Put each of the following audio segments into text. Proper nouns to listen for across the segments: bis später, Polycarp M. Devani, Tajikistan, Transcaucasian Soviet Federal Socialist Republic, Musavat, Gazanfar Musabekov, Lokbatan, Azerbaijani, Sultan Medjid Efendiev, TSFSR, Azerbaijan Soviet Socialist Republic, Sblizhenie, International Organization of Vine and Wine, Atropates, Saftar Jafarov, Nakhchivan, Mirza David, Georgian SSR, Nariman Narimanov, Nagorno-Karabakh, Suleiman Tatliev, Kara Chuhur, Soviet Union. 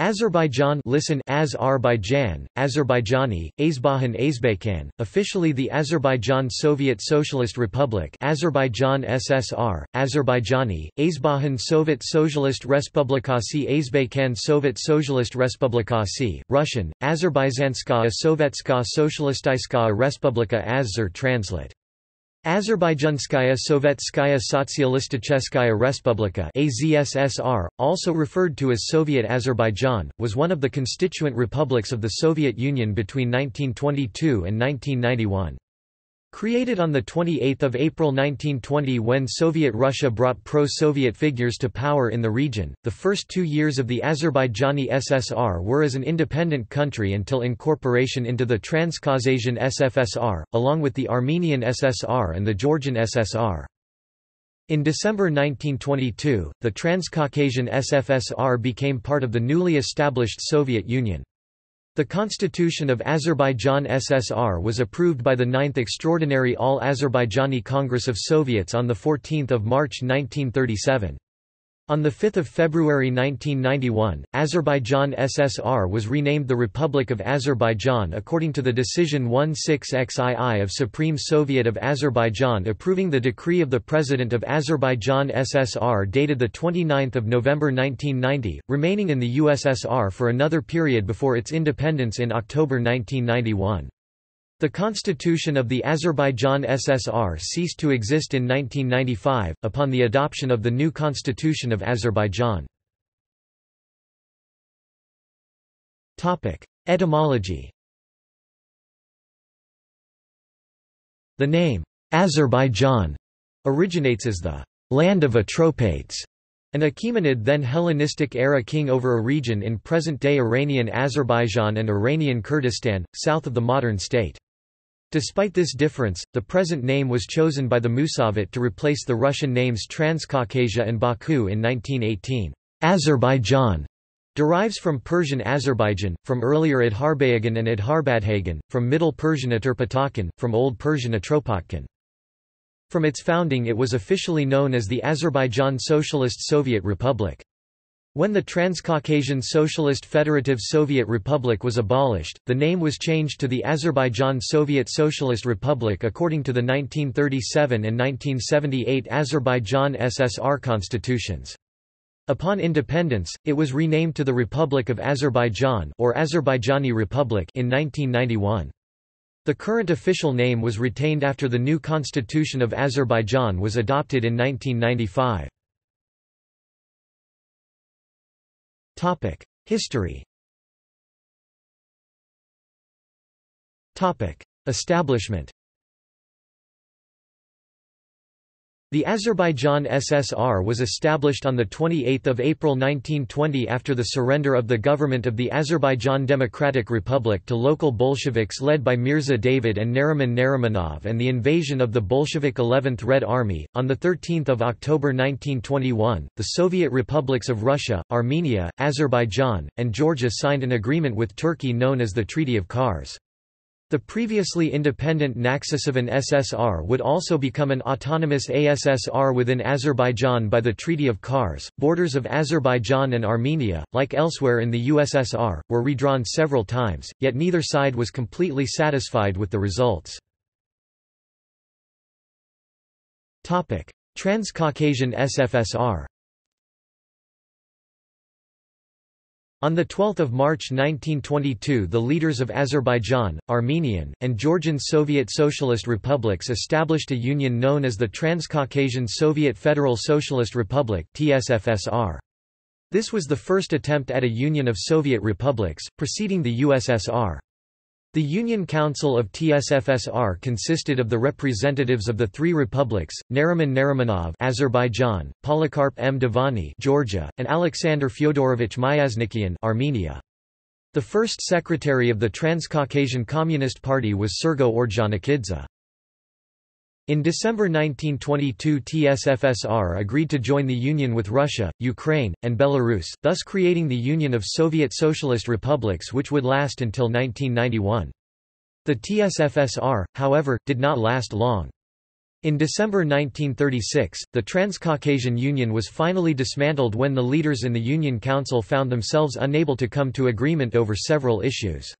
Azerbaijan, listen Azerbaijan, Azerbaijani, Azbahan, Azbekhan, officially the Azerbaijan Soviet Socialist Republic, Azerbaijan SSR, Azerbaijani, Azbahan Soviet Socialist Respublikasi, Azbekhan Soviet Socialist Respublikasi, Russian, Azerbaizhanskaya Sovetskaya Socialistayskaya Respublika Azzer translate. Azerbaizhanskaya Sovetskaya Sotsialisticheskaya Respublika (AZSSR), also referred to as Soviet Azerbaijan, was one of the constituent republics of the Soviet Union between 1922 and 1991. Created on 28 April 1920 when Soviet Russia brought pro-Soviet figures to power in the region, the first 2 years of the Azerbaijani SSR were as an independent country until incorporation into the Transcaucasian SFSR, along with the Armenian SSR and the Georgian SSR. In December 1922, the Transcaucasian SFSR became part of the newly established Soviet Union. The Constitution of Azerbaijan SSR was approved by the 9th Extraordinary All-Azerbaijani Congress of Soviets on 14 March 1937. On 5 February 1991, Azerbaijan SSR was renamed the Republic of Azerbaijan according to the Decision 16XII of Supreme Soviet of Azerbaijan approving the decree of the President of Azerbaijan SSR dated 29 November 1990, remaining in the USSR for another period before its independence in October 1991. The Constitution of the Azerbaijan SSR ceased to exist in 1995, upon the adoption of the new Constitution of Azerbaijan. Etymology. The name, Azerbaijan, originates as the land of Atropates, an Achaemenid then Hellenistic-era king over a region in present-day Iranian Azerbaijan and Iranian Kurdistan, south of the modern state. Despite this difference, the present name was chosen by the Musavat to replace the Russian names Transcaucasia and Baku in 1918. Azerbaijan derives from Persian Azerbaijan, from earlier Adharbayagan and Adharbadhagan, from Middle Persian Aturpatakan, from Old Persian Atropatkan. From its founding it was officially known as the Azerbaijan Socialist Soviet Republic. When the Transcaucasian Socialist Federative Soviet Republic was abolished, the name was changed to the Azerbaijan Soviet Socialist Republic according to the 1937 and 1978 Azerbaijan SSR constitutions. Upon independence, it was renamed to the Republic of Azerbaijan or Azerbaijani Republic in 1991. The current official name was retained after the new Constitution of Azerbaijan was adopted in 1995. History. Establishment. The Azerbaijan SSR was established on 28 April 1920 after the surrender of the government of the Azerbaijan Democratic Republic to local Bolsheviks led by Mirza David and Nariman Narimanov and the invasion of the Bolshevik 11th Red Army. On 13 October 1921, the Soviet republics of Russia, Armenia, Azerbaijan, and Georgia signed an agreement with Turkey known as the Treaty of Kars. The previously independent Nakhchivan SSR would also become an autonomous ASSR within Azerbaijan by the Treaty of Kars. Borders of Azerbaijan and Armenia, like elsewhere in the USSR, were redrawn several times, yet neither side was completely satisfied with the results. Topic: Transcaucasian SFSR. On 12 March 1922 the leaders of Azerbaijan, Armenian, and Georgian Soviet Socialist Republics established a union known as the Transcaucasian Soviet Federal Socialist Republic (TSFSR). This was the first attempt at a union of Soviet republics, preceding the USSR. The Union Council of TSFSR consisted of the representatives of the three republics, Nariman Narimanov (Azerbaijan), Polycarp M. Devani (Georgia), and Aleksandr Fyodorovich Myaznikian (Armenia). The first secretary of the Transcaucasian Communist Party was Sergo Orjonikidze. In December 1922 TSFSR agreed to join the Union with Russia, Ukraine, and Belarus, thus creating the Union of Soviet Socialist Republics which would last until 1991. The TSFSR, however, did not last long. In December 1936, the Transcaucasian Union was finally dismantled when the leaders in the Union Council found themselves unable to come to agreement over several issues.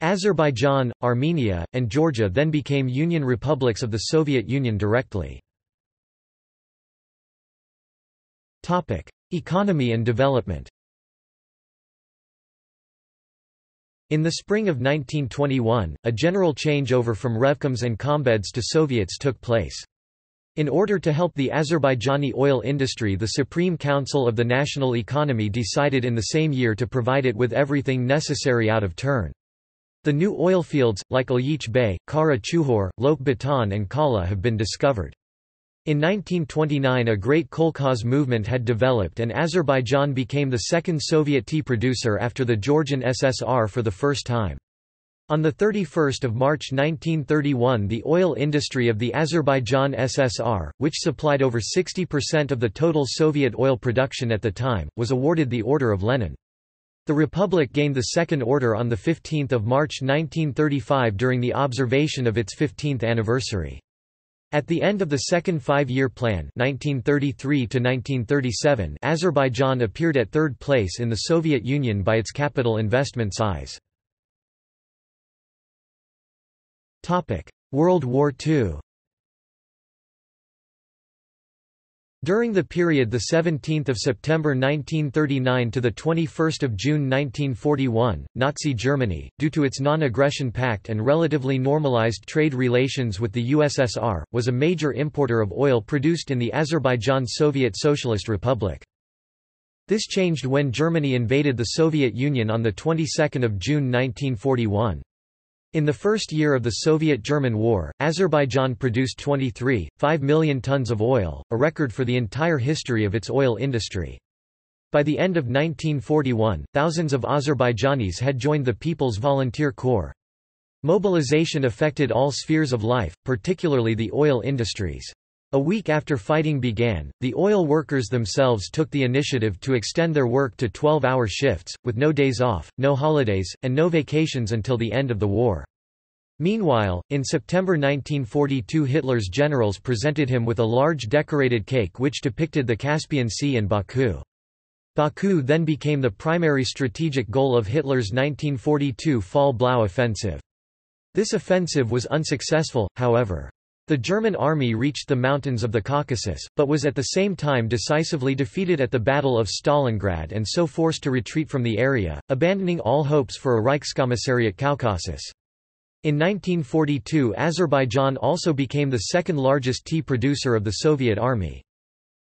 Azerbaijan, Armenia, and Georgia then became Union republics of the Soviet Union directly. Economy and development. In the spring of 1921, a general changeover from Revcoms and Combeds to Soviets took place. In order to help the Azerbaijani oil industry, the Supreme Council of the National Economy decided in the same year to provide it with everything necessary out of turn. The new oil fields, like Ilyich Bay, Kara Chuhur, Lokbatan and Kala, have been discovered. In 1929 a great kolkhoz movement had developed and Azerbaijan became the second Soviet tea producer after the Georgian SSR for the first time. On 31 March 1931 the oil industry of the Azerbaijan SSR, which supplied over 60% of the total Soviet oil production at the time, was awarded the Order of Lenin. The Republic gained the second order on 15 March 1935 during the observation of its 15th anniversary. At the end of the second five-year plan 1933–1937, Azerbaijan appeared at third place in the Soviet Union by its capital investment size. World War II. During the period 17 September 1939 to 21 June 1941, Nazi Germany, due to its non-aggression pact and relatively normalized trade relations with the USSR, was a major importer of oil produced in the Azerbaijan Soviet Socialist Republic. This changed when Germany invaded the Soviet Union on the 22nd of June 1941. In the first year of the Soviet-German War, Azerbaijan produced 23.5 million tons of oil, a record for the entire history of its oil industry. By the end of 1941, thousands of Azerbaijanis had joined the People's Volunteer Corps. Mobilization affected all spheres of life, particularly the oil industries. A week after fighting began, the oil workers themselves took the initiative to extend their work to 12-hour shifts, with no days off, no holidays, and no vacations until the end of the war. Meanwhile, in September 1942 Hitler's generals presented him with a large decorated cake which depicted the Caspian Sea and Baku. Baku then became the primary strategic goal of Hitler's 1942 Fall Blau offensive. This offensive was unsuccessful, however. The German army reached the mountains of the Caucasus, but was at the same time decisively defeated at the Battle of Stalingrad and so forced to retreat from the area, abandoning all hopes for a Reichskommissariat Caucasus. In 1942 Azerbaijan also became the second largest tea producer of the Soviet army.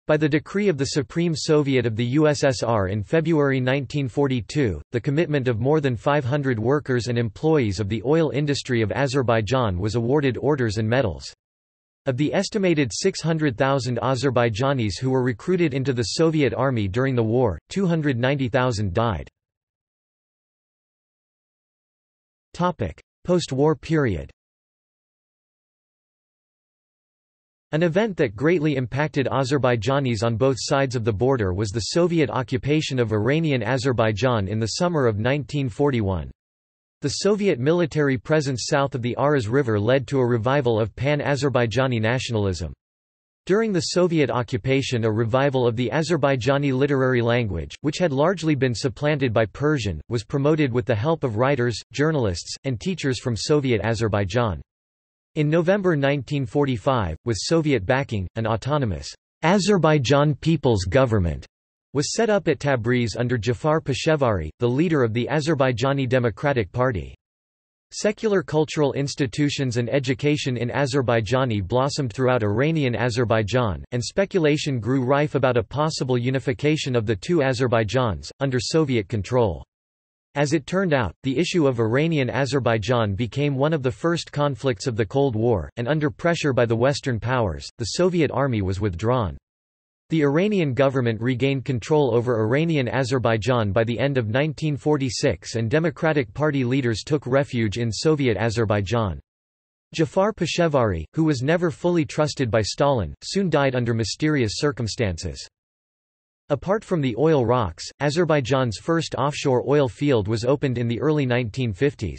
By the decree of the Supreme Soviet of the USSR in February 1942, the commitment of more than 500 workers and employees of the oil industry of Azerbaijan was awarded orders and medals. Of the estimated 600,000 Azerbaijanis who were recruited into the Soviet army during the war, 290,000 died. Post-war period. An event that greatly impacted Azerbaijanis on both sides of the border was the Soviet occupation of Iranian Azerbaijan in the summer of 1941. The Soviet military presence south of the Aras River led to a revival of pan-Azerbaijani nationalism. During the Soviet occupation a revival of the Azerbaijani literary language, which had largely been supplanted by Persian, was promoted with the help of writers, journalists, and teachers from Soviet Azerbaijan. In November 1945, with Soviet backing, an autonomous Azerbaijan People's Government was set up at Tabriz under Jafar Pishevari, the leader of the Azerbaijani Democratic Party. Secular cultural institutions and education in Azerbaijani blossomed throughout Iranian Azerbaijan, and speculation grew rife about a possible unification of the two Azerbaijans, under Soviet control. As it turned out, the issue of Iranian Azerbaijan became one of the first conflicts of the Cold War, and under pressure by the Western powers, the Soviet army was withdrawn. The Iranian government regained control over Iranian Azerbaijan by the end of 1946 and Democratic Party leaders took refuge in Soviet Azerbaijan. Jafar Pishevari, who was never fully trusted by Stalin, soon died under mysterious circumstances. Apart from the oil rocks, Azerbaijan's first offshore oil field was opened in the early 1950s.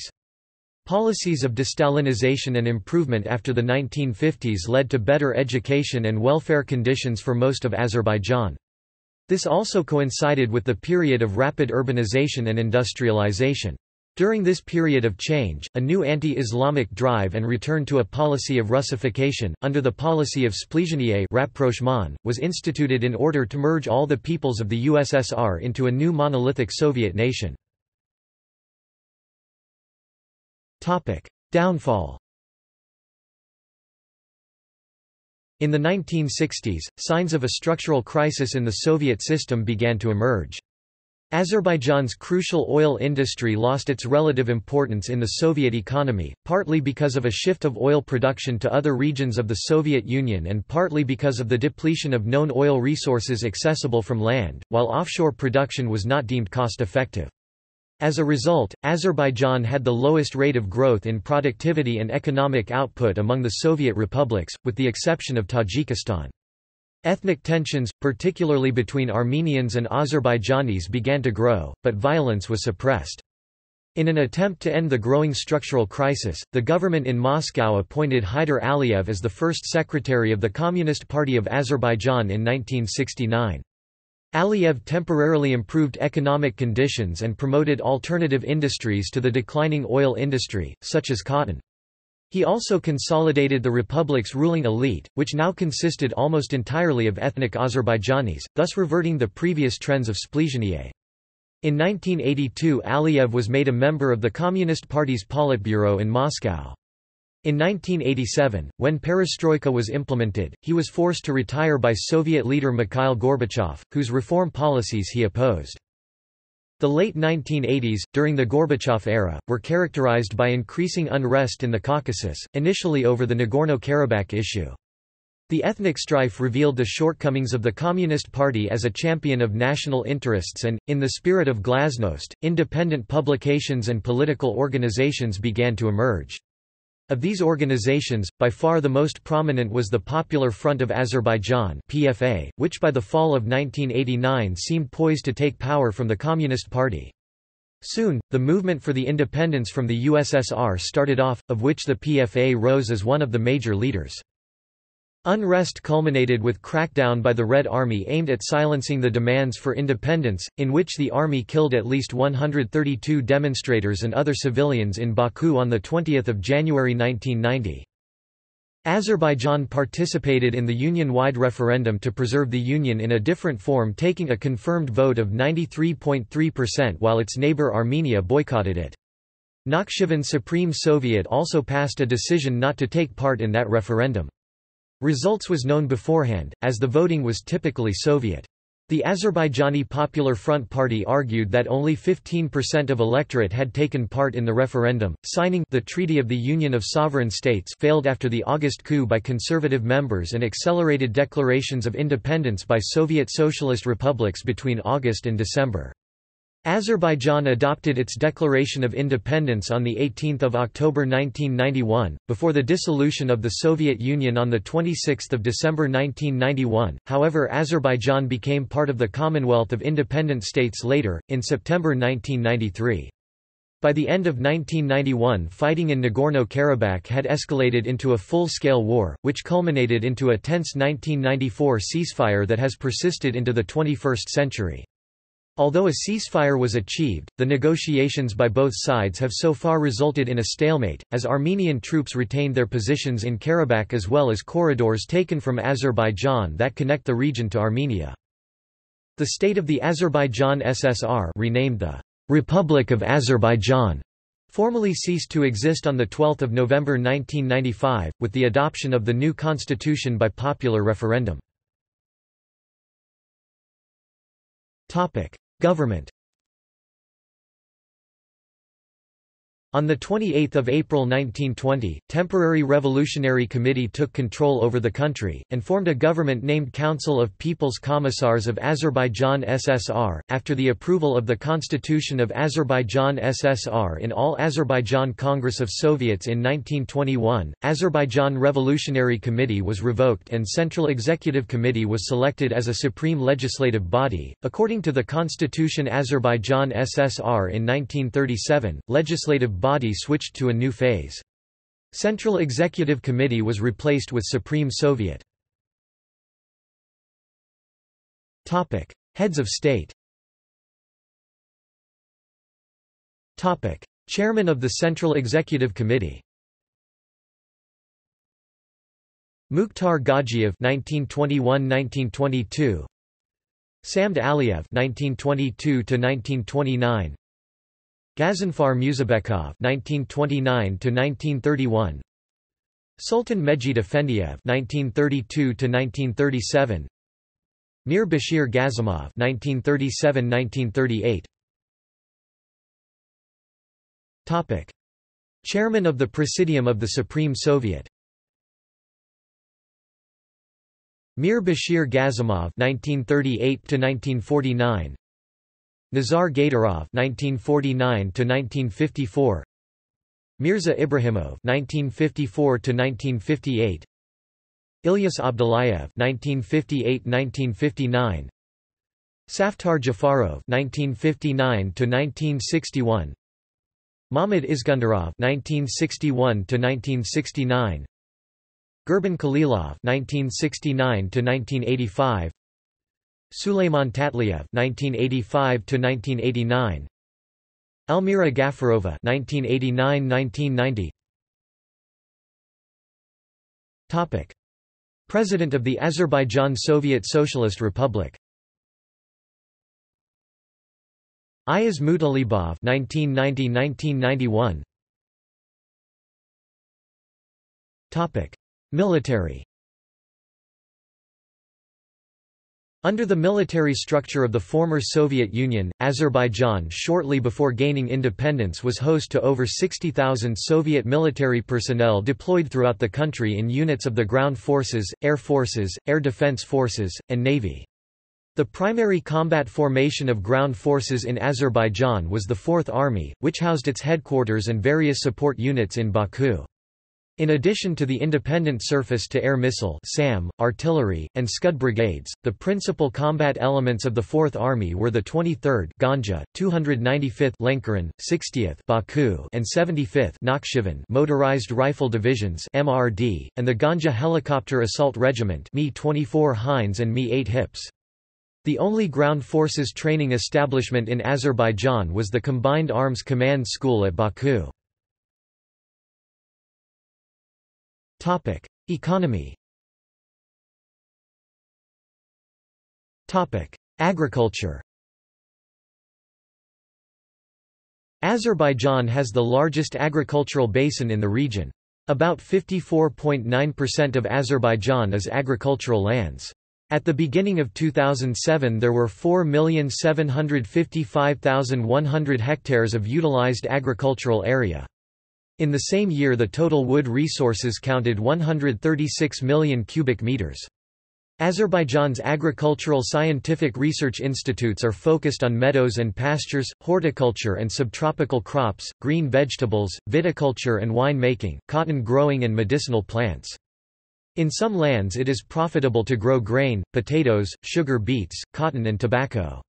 Policies of de-Stalinization and improvement after the 1950s led to better education and welfare conditions for most of Azerbaijan. This also coincided with the period of rapid urbanization and industrialization. During this period of change, a new anti-Islamic drive and return to a policy of Russification, under the policy of Sblizhenie rapprochement, was instituted in order to merge all the peoples of the USSR into a new monolithic Soviet nation. Downfall. In the 1960s, signs of a structural crisis in the Soviet system began to emerge. Azerbaijan's crucial oil industry lost its relative importance in the Soviet economy, partly because of a shift of oil production to other regions of the Soviet Union and partly because of the depletion of known oil resources accessible from land, while offshore production was not deemed cost-effective. As a result, Azerbaijan had the lowest rate of growth in productivity and economic output among the Soviet republics, with the exception of Tajikistan. Ethnic tensions, particularly between Armenians and Azerbaijanis, began to grow, but violence was suppressed. In an attempt to end the growing structural crisis, the government in Moscow appointed Heydar Aliyev as the first secretary of the Communist Party of Azerbaijan in 1969. Aliyev temporarily improved economic conditions and promoted alternative industries to the declining oil industry, such as cotton. He also consolidated the republic's ruling elite, which now consisted almost entirely of ethnic Azerbaijanis, thus reverting the previous trends of Sblizhenie. In 1982, Aliyev was made a member of the Communist Party's Politburo in Moscow. In 1987, when perestroika was implemented, he was forced to retire by Soviet leader Mikhail Gorbachev, whose reform policies he opposed. The late 1980s, during the Gorbachev era, were characterized by increasing unrest in the Caucasus, initially over the Nagorno-Karabakh issue. The ethnic strife revealed the shortcomings of the Communist Party as a champion of national interests and, in the spirit of glasnost, independent publications and political organizations began to emerge. Of these organizations, by far the most prominent was the Popular Front of Azerbaijan (PFA), which by the fall of 1989 seemed poised to take power from the Communist Party. Soon, the movement for the independence from the USSR started off, of which the PFA rose as one of the major leaders. Unrest culminated with crackdown by the Red Army aimed at silencing the demands for independence, in which the army killed at least 132 demonstrators and other civilians in Baku on 20 January 1990. Azerbaijan participated in the Union-wide referendum to preserve the Union in a different form, taking a confirmed vote of 93.3% while its neighbor Armenia boycotted it. Nakhchivan Supreme Soviet also passed a decision not to take part in that referendum. Results was known beforehand, as the voting was typically Soviet. The Azerbaijani Popular Front Party argued that only 15% of electorate had taken part in the referendum. Signing the Treaty of the Union of Sovereign States failed after the August coup by conservative members and accelerated declarations of independence by Soviet Socialist republics between August and December. Azerbaijan adopted its Declaration of Independence on 18 October 1991, before the dissolution of the Soviet Union on 26 December 1991, however Azerbaijan became part of the Commonwealth of Independent States later, in September 1993. By the end of 1991, fighting in Nagorno-Karabakh had escalated into a full-scale war, which culminated into a tense 1994 ceasefire that has persisted into the 21st century. Although a ceasefire was achieved, the negotiations by both sides have so far resulted in a stalemate, as Armenian troops retained their positions in Karabakh as well as corridors taken from Azerbaijan that connect the region to Armenia. The state of the Azerbaijan SSR, renamed the Republic of Azerbaijan, formally ceased to exist on 12 November 1995, with the adoption of the new constitution by popular referendum. Government. On 28 April 1920, Temporary Revolutionary Committee took control over the country, and formed a government named Council of People's Commissars of Azerbaijan SSR, after the approval of the Constitution of Azerbaijan SSR in all Azerbaijan Congress of Soviets in 1921. Azerbaijan Revolutionary Committee was revoked and Central Executive Committee was selected as a supreme legislative body. According to the Constitution Azerbaijan SSR in 1937, legislative body switched to a new phase. Central Executive Committee was replaced with Supreme Soviet. Heads of state. Chairman of the Central Executive Committee. Mukhtar Gajiyev (1921–1922), Samd Aliyev (1922–1929), Gazanfar Musabekov (1929–1931), Sultan Medjid Efendiev (1932–1937), Mir Bashir Gazimov (1937–1938). Topic: Chairman of the Presidium of the Supreme Soviet. Mir Bashir Gazimov (1938–1949), Nazar Gaidarov (1949–1954), Mirza Ibrahimov (1954–1958), Ilyas Abdullayev (1958–1959), Saftar Jafarov (1959–1961), Mahmud Iskandarov (1961–1969), Gurban Khalilov (1969–1985), Suleiman Tatliev (1985–1989), Almira Gafarova (1989–1990). Topic: President of the Azerbaijan Soviet Socialist Republic. Ayaz Mutalibov (1990–1991). Topic: Military. Under the military structure of the former Soviet Union, Azerbaijan shortly before gaining independence was host to over 60,000 Soviet military personnel deployed throughout the country in units of the ground forces, air defense forces, and navy. The primary combat formation of ground forces in Azerbaijan was the Fourth Army, which housed its headquarters and various support units in Baku. In addition to the independent surface-to-air missile (SAM), artillery, and scud brigades, the principal combat elements of the Fourth Army were the 23rd Ganja, 295th Lankaran, 60th Baku, and 75th Nakhchivan motorized rifle divisions (MRD) and the Ganja Helicopter Assault Regiment (Mi-24 Hinds and Mi-8 Hips). The only ground forces training establishment in Azerbaijan was the Combined Arms Command School at Baku. Economy. Agriculture. Azerbaijan has the largest agricultural basin in the region. About 54.9% of Azerbaijan is agricultural lands. At the beginning of 2007 there were 4,755,100 hectares of utilized agricultural area. In the same year the total wood resources counted 136 million cubic meters. Azerbaijan's agricultural scientific research institutes are focused on meadows and pastures, horticulture and subtropical crops, green vegetables, viticulture and wine making, cotton growing and medicinal plants. In some lands it is profitable to grow grain, potatoes, sugar beets, cotton and tobacco.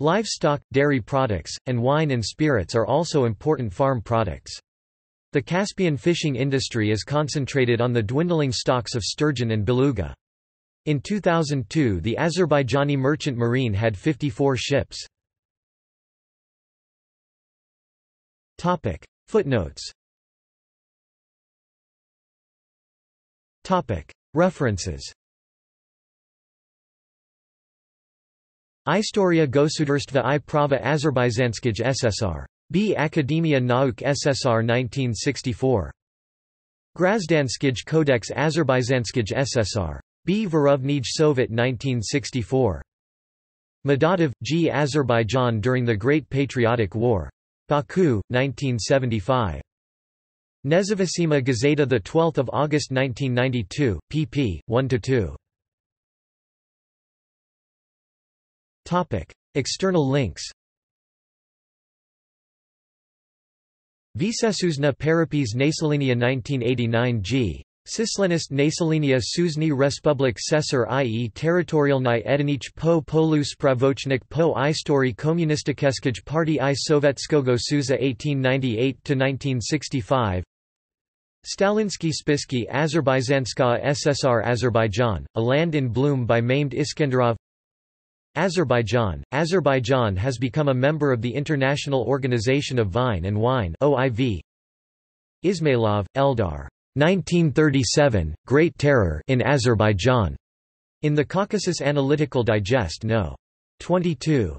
Livestock, dairy products, and wine and spirits are also important farm products. The Caspian fishing industry is concentrated on the dwindling stocks of sturgeon and beluga. In 2002 the Azerbaijani merchant marine had 54 ships. Footnotes. References. Istoria Gosudarstva I Prava Azerbaizhanskij SSR. B. Akademia Nauk SSR 1964. Grazdanskij Codex Azerbaizhanskij SSR. B. Vorovnij Sovet 1964. Madadov, G. Azerbaijan during the Great Patriotic War. Baku, 1975. Nezavisima Gazeta 12 August 1992, pp. 1–2. External links. Vicesuzna Peripes Nasilenia 1989 g. Sislenist Naselenia Suzhny Respublik Sesar I.E. Territorialny Edenich po Polu Spravochnik po Istory Komunistikeskij Party I Sovetskogo Suza 1898–1965 Stalinsky Spisky Azerbaizhanskaya SSR Azerbaijan, a land in bloom by maimed Iskenderov Azerbaijan. Azerbaijan has become a member of the International Organization of Vine and Wine (OIV). Ismailov, Eldar. 1937, Great Terror in Azerbaijan. In the Caucasus Analytical Digest No. 22.